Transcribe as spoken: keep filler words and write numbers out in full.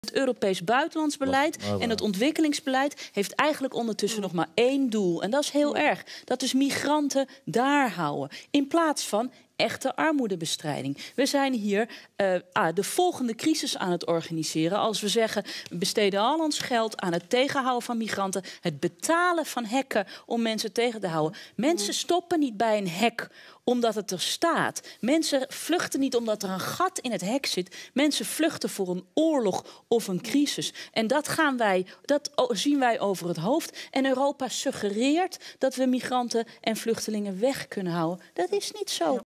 Het Europees buitenlands beleid en het ontwikkelingsbeleid heeft eigenlijk ondertussen nog maar één doel. En dat is heel erg. Dat is migranten daar houden. In plaats van echte armoedebestrijding. We zijn hier uh, ah, de volgende crisis aan het organiseren. Als we zeggen, we besteden al ons geld aan het tegenhouden van migranten. Het betalen van hekken om mensen tegen te houden. Mensen stoppen niet bij een hek omdat het er staat. Mensen vluchten niet omdat er een gat in het hek zit. Mensen vluchten voor een oorlog of een crisis. En dat, gaan wij, dat zien wij over het hoofd. En Europa suggereert dat we migranten en vluchtelingen weg kunnen houden. Dat is niet zo.